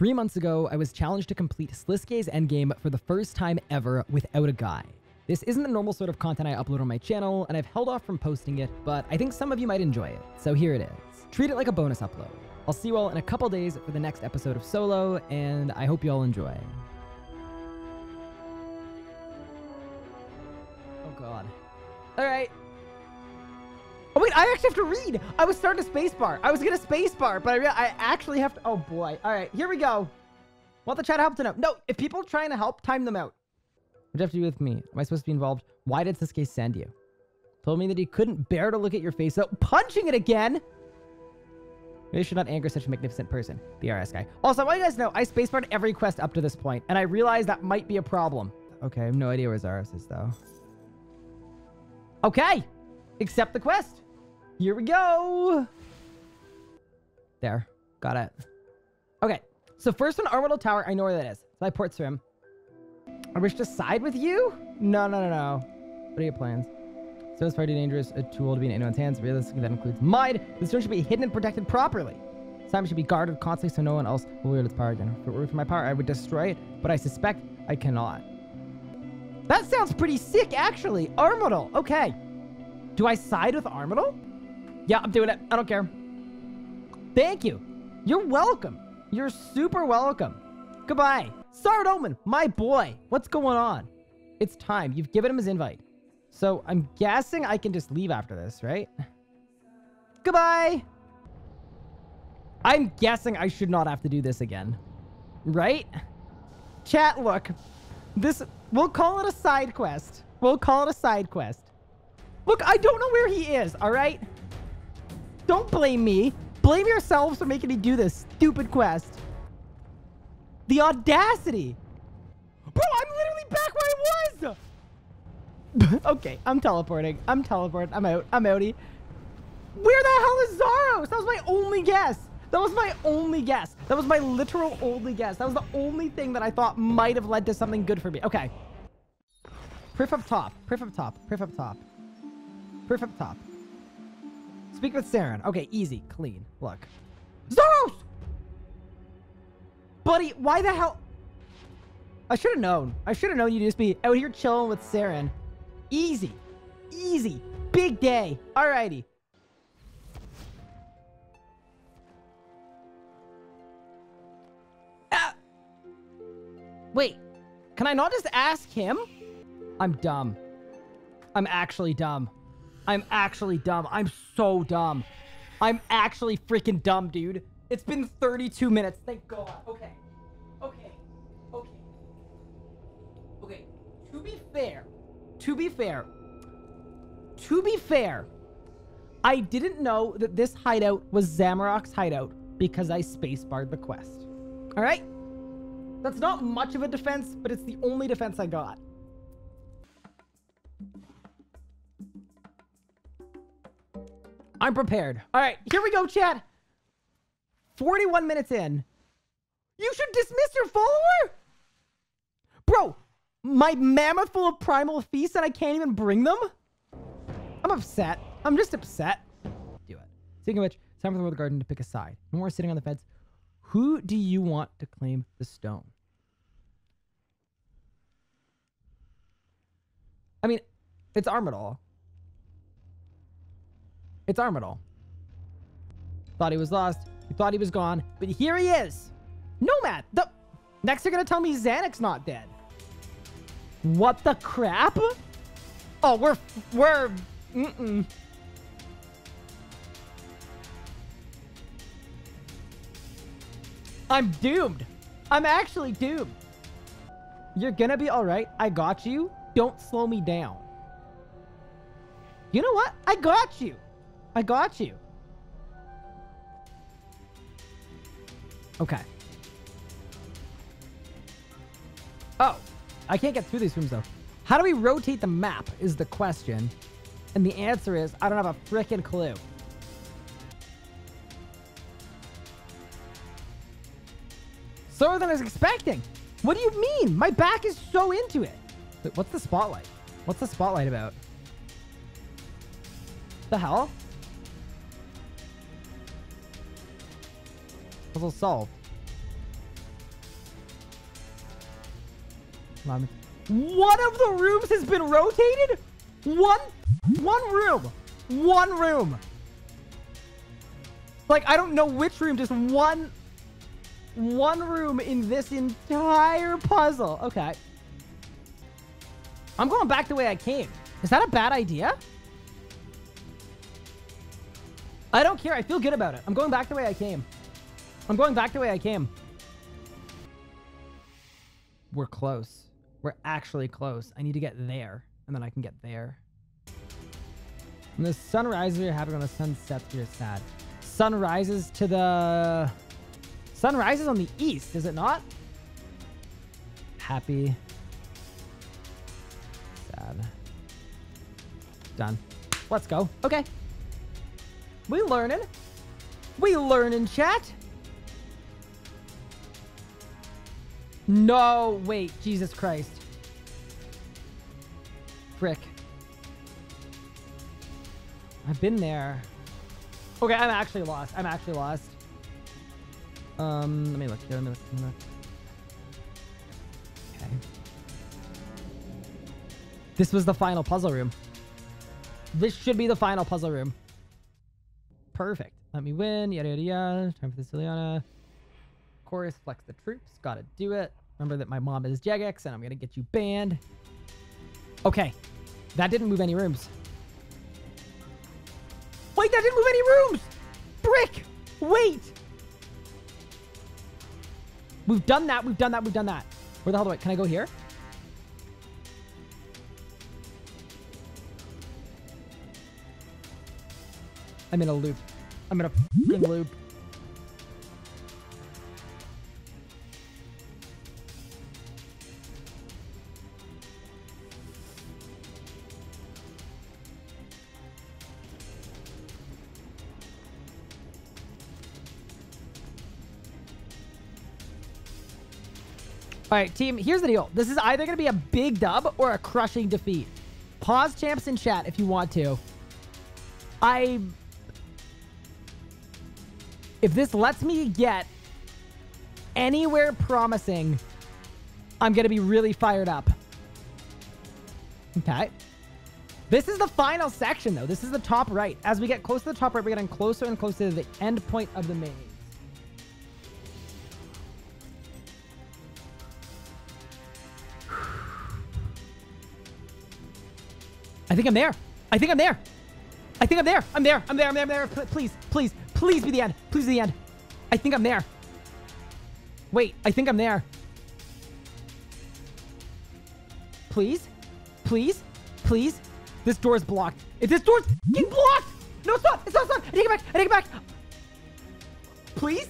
3 months ago, I was challenged to complete Sliske's Endgame for the first time ever without a guide. This isn't the normal sort of content I upload on my channel, and I've held off from posting it, but I think some of you might enjoy it, so here it is. Treat it like a bonus upload. I'll see you all in a couple days for the next episode of Solo, and I hope you all enjoy. Oh god. Alright. Oh wait, I actually have to read! I was starting to spacebar! I was gonna spacebar, but I actually have to— oh boy. Alright, here we go. Want the chat help to know? No, if people are trying to help, time them out. What do you have to do with me? Am I supposed to be involved? Why did Sliske send you? Told me that he couldn't bear to look at your face without punching it again! Maybe I should not anger such a magnificent person. The RS guy. Also, I want you guys to know, I spacebarred every quest up to this point, and I realized that might be a problem. Okay, I have no idea where Zaros is, though. Okay! Accept the quest! Here we go! There. Got it. Okay. So first on Armadyl Tower, I know where that is. So I port swim. I wish to side with you? No. What are your plans? So it's far too dangerous a tool to be in anyone's hands. Realistically, that includes mine. The stone should be hidden and protected properly. Simon should be guarded constantly so no one else will wield its power again. If it were for my power, I would destroy it, but I suspect I cannot. That sounds pretty sick, actually. Armadyl. Okay. Do I side with Armadyl? Yeah, I'm doing it. I don't care. Thank you. You're welcome. You're super welcome. Goodbye. Sard Omen, my boy. What's going on? It's time. You've given him his invite. So I'm guessing I can just leave after this, right? Goodbye. I'm guessing I should not have to do this again. Right? Chat, look. This... we'll call it a side quest. We'll call it a side quest. Look, I don't know where he is, all right? Don't blame me. Blame yourselves for making me do this stupid quest. The audacity. Bro, I'm literally back where I was. Okay, I'm teleporting. I'm teleporting. I'm out. I'm outie. Where the hell is Zaros? That was my only guess. That was my only guess. That was my literal only guess. That was the only thing that I thought might have led to something good for me. Okay. Priff up top. Priff up top. Priff up top. Priff up top. Speak with Seren. Okay, easy. Clean. Look. Zaros! Buddy, why the hell? I should have known. I should have known you'd just be out here chilling with Seren. Easy. Easy. Big day. Alrighty. Wait. Can I not just ask him? I'm dumb. I'm actually dumb. I'm actually dumb. I'm so dumb. I'm actually freaking dumb, dude. It's been 32 minutes. Thank God. Okay. Okay. Okay. Okay. To be fair, I didn't know that this hideout was Zamarok's hideout because I spacebarred the quest. All right? That's not much of a defense, but it's the only defense I got. I'm prepared. All right, here we go, chat. 41 minutes in. You should dismiss your follower? Bro, my mammoth full of primal feasts and I can't even bring them? I'm upset. I'm just upset. Do it. Speaking of which, it's time for the World Garden to pick a side. No more sitting on the fence. Who do you want to claim the stone? I mean, it's Armadyl. It's Armadyl. Thought he was lost. He thought he was gone. But here he is. Nomad. Next they're going to tell me Zanuck's not dead. What the crap? Oh, we're... Mm-mm. I'm doomed. I'm actually doomed. You're gonna be all right. I got you. Don't slow me down. You know what? I got you. I got you. Okay. Oh, I can't get through these rooms though. How do we rotate the map is the question. And the answer is, I don't have a frickin' clue. Slower than I was expecting. What do you mean? My back is so into it. Wait, what's the spotlight? What's the spotlight about? The hell? Puzzle solved. Allow me. One of the rooms has been rotated? One room. Like, I don't know which room, just one room in this entire puzzle. Okay. I'm going back the way I came. Is that a bad idea? I don't care. I feel good about it. I'm going back the way I came. We're close. We're actually close. I need to get there, and then I can get there. When the sun rises, you're happy. When the sun sets, you're sad. Sun rises on the east, is it not? Happy. Sad. Done. Let's go. Okay. We learning. We learning, chat. No, wait. Jesus Christ. Frick. I've been there. Okay, I'm actually lost. Let me look here. Okay. This was the final puzzle room. This should be the final puzzle room. Perfect. Let me win. Yada, yada, yada. Time for the Zilyana. Of course, flex the troops. Gotta do it. Remember that my mom is Jagex, and I'm gonna get you banned. Okay. That didn't move any rooms. Wait, that didn't move any rooms! Brick! Wait! We've done that. Where the hell do I... Can I go here? I'm in a loop. I'm in a f***ing loop. All right, team, here's the deal. This is either going to be a big dub or a crushing defeat. Pause champs in chat if you want to. If this lets me get anywhere promising, I'm going to be really fired up. Okay. This is the final section, though. This is the top right. As we get close to the top right, we're getting closer and closer to the end point of the maze. I think I'm there. I'm there. Please be the end. I think I'm there. Wait, I think I'm there. Please. This door is blocked. If this door's f***ing blocked! No, it's not. I take it back. Please.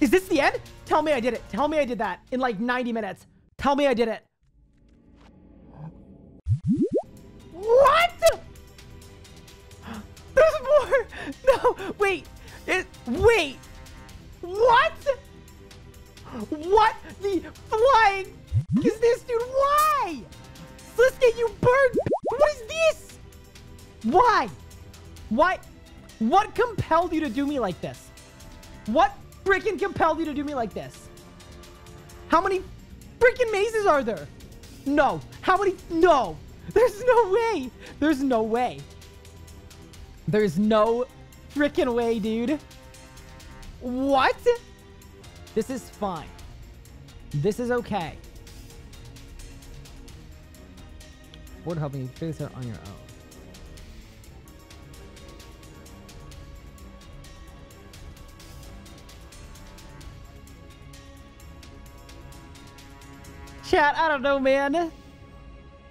Is this the end? Tell me I did it. Tell me I did that in like 90 minutes. Tell me I did it. What? There's more. No, wait. Wait. What? What the flying is this, dude? Why? Sliske, you bird. What is this? Why? Why? What compelled you to do me like this? What? Freaking compelled you to do me like this? How many freaking mazes are there? No. How many? No. There's no way. There's no freaking way, dude. What? This is fine. This is okay. We're helping you figure this out on your own. Chat, I don't know, man.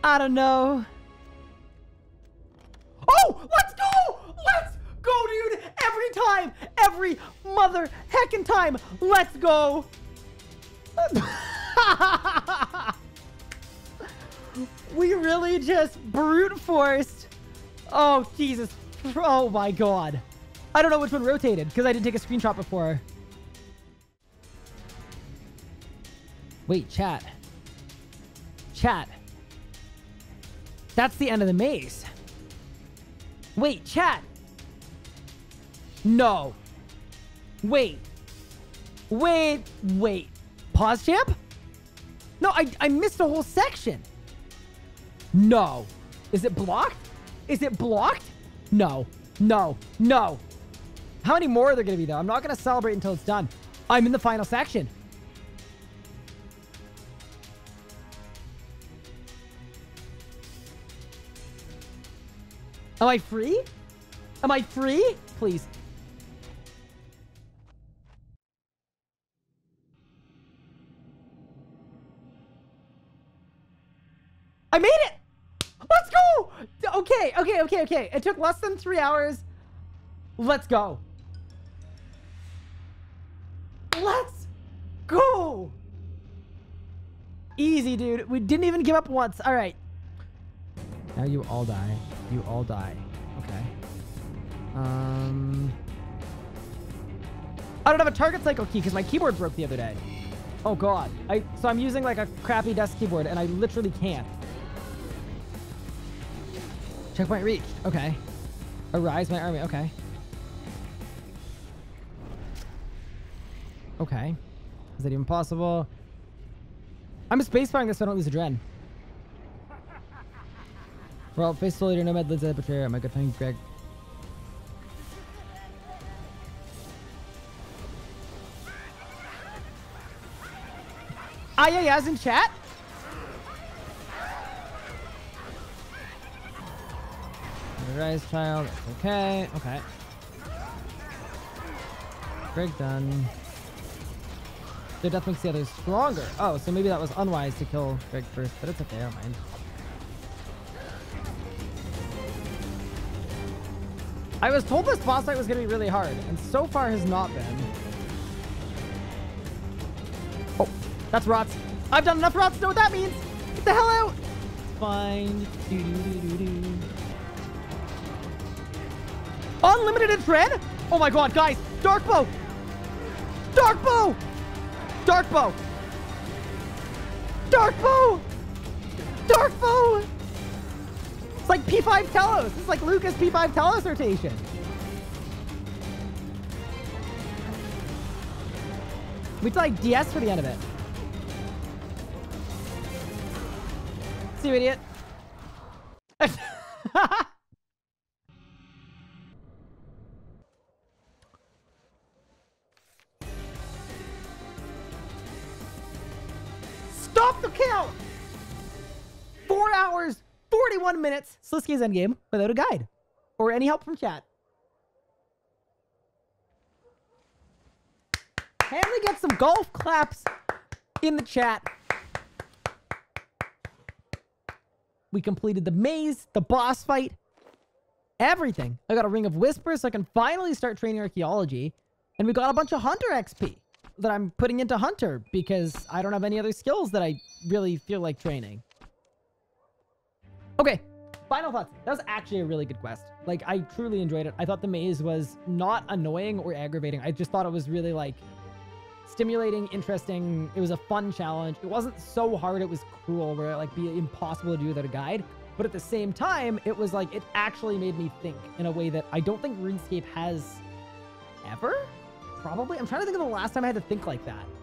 I don't know. Oh, let's go! Dude! Every time! Every mother heckin' time! Let's go! We really just brute forced. Oh, Jesus. Oh, my God. I don't know which one rotated, because I didn't take a screenshot before. Wait, chat. That's the end of the maze. Wait, chat. No. Wait. Pause champ? No, I missed a whole section. No. Is it blocked? Is it blocked? No. No. No. How many more are there going to be, though? I'm not going to celebrate until it's done. I'm in the final section. Am I free? Am I free? Please. I made it! Let's go! Okay, okay, okay, okay. It took less than 3 hours. Let's go. Let's go! Easy, dude. We didn't even give up once. All right. Now you all die. You all die. Okay. I don't have a target cycle key because my keyboard broke the other day. Oh, God. So I'm using like a crappy desk keyboard and I literally can't. Checkpoint reached. Okay. Arise, my army. Okay. Okay. Is that even possible? I'm spacefiring this so I don't lose adrenaline. Well, faithful leader Nomad lives at a betrayer. My good friend Greg. Ah, yeah, as in chat? Rise child. Okay. Okay. Greg done. Their death makes the others stronger. Oh, so maybe that was unwise to kill Greg first, but it's okay. I don't mind. I was told this boss fight was going to be really hard, and so far has not been. Oh, that's rots. I've done enough rots to know what that means. Get the hell out. Fine. Doo -doo -doo -doo -doo. Unlimited infrared? Oh my god, guys. Dark bow. Dark bow. Dark bow. Dark bow. Dark bow. It's like P5 Telos. It's like Lucas P5 Telos rotation. We have to like DS for the end of it. See you, idiot. Stop the count. 4 hours. 41 minutes, Sliske's Endgame without a guide or any help from chat. Can we get some golf claps in the chat? We completed the maze, the boss fight, everything. I got a Ring of Whispers so I can finally start training archaeology. And we got a bunch of Hunter XP that I'm putting into Hunter because I don't have any other skills that I really feel like training. Okay, final thoughts. That was actually a really good quest. Like, I truly enjoyed it. I thought the maze was not annoying or aggravating. I just thought it was really, like, stimulating, interesting. It was a fun challenge. It wasn't so hard it was cruel, where it, like, be impossible to do without a guide. But at the same time, it was, like, it actually made me think in a way that I don't think RuneScape has ever? Probably. I'm trying to think of the last time I had to think like that.